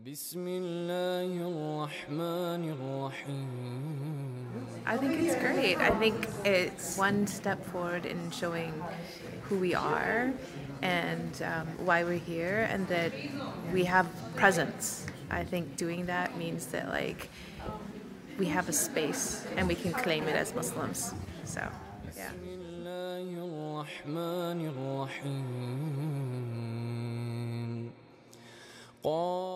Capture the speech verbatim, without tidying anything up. بسم الله الرحمن الرحيم. I think it's great. I think it's one step forward in showing who we are and um, why we're here, and that we have presence. I think doing that means that like we have a space and we can claim it as Muslims. So yeah. بسم الله الرحمن الرحيم.